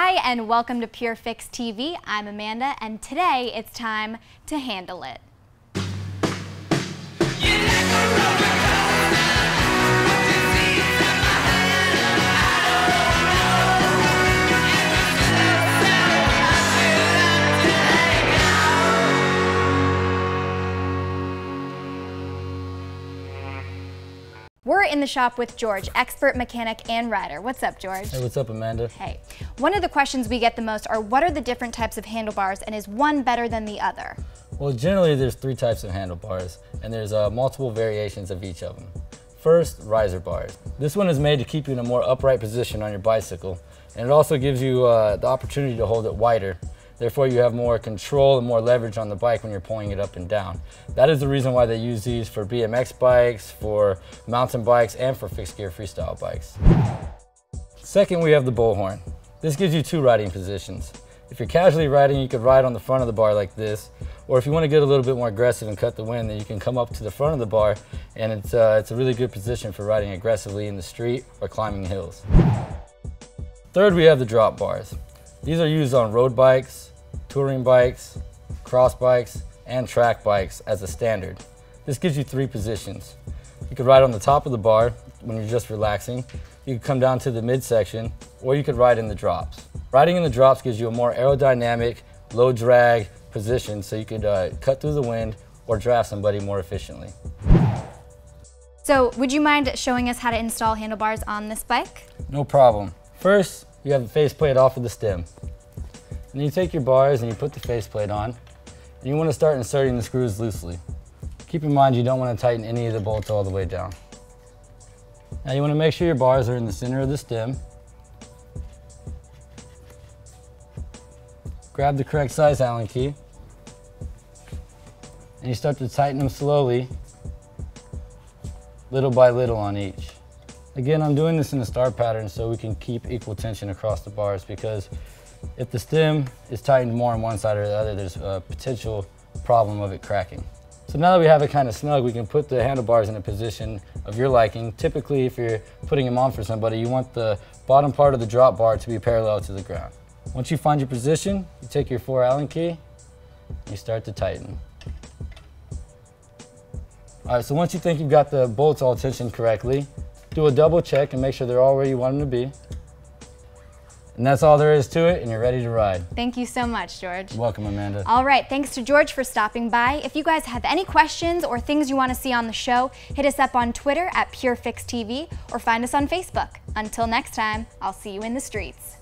Hi, and welcome to Pure Fix TV. I'm Amanda, and today it's time to handle it. We're in the shop with George, expert mechanic and rider. What's up, George? Hey, what's up, Amanda? Hey. One of the questions we get the most are, what are the different types of handlebars, and is one better than the other? Well, generally there's three types of handlebars, and there's multiple variations of each of them. First, riser bars. This one is made to keep you in a more upright position on your bicycle, and it also gives you the opportunity to hold it wider. Therefore, you have more control and more leverage on the bike when you're pulling it up and down. That is the reason why they use these for BMX bikes, for mountain bikes, and for fixed gear freestyle bikes. Second, we have the bullhorn. This gives you two riding positions. If you're casually riding, you could ride on the front of the bar like this, or if you want to get a little bit more aggressive and cut the wind, then you can come up to the front of the bar, and it's a really good position for riding aggressively in the street or climbing hills. Third, we have the drop bars. These are used on road bikes, touring bikes, cross bikes, and track bikes as a standard. This gives you three positions. You could ride on the top of the bar when you're just relaxing, you could come down to the midsection, or you could ride in the drops. Riding in the drops gives you a more aerodynamic, low drag position, so you could cut through the wind or draft somebody more efficiently. So would you mind showing us how to install handlebars on this bike? No problem. First, you have the faceplate off of the stem. And you take your bars and you put the faceplate on, and you want to start inserting the screws loosely. Keep in mind you don't want to tighten any of the bolts all the way down. Now you want to make sure your bars are in the center of the stem. Grab the correct size Allen key, and you start to tighten them slowly, little by little on each. Again, I'm doing this in a star pattern so we can keep equal tension across the bars, because if the stem is tightened more on one side or the other, there's a potential problem of it cracking. So now that we have it kind of snug, we can put the handlebars in a position of your liking. Typically, if you're putting them on for somebody, you want the bottom part of the drop bar to be parallel to the ground. Once you find your position, you take your 4 Allen key and you start to tighten. All right, so once you think you've got the bolts all tensioned correctly, do a double check and make sure they're all where you want them to be. And that's all there is to it, and you're ready to ride. Thank you so much, George. You're welcome, Amanda. All right, thanks to George for stopping by. If you guys have any questions or things you want to see on the show, hit us up on Twitter at PureFixTV or find us on Facebook. Until next time, I'll see you in the streets.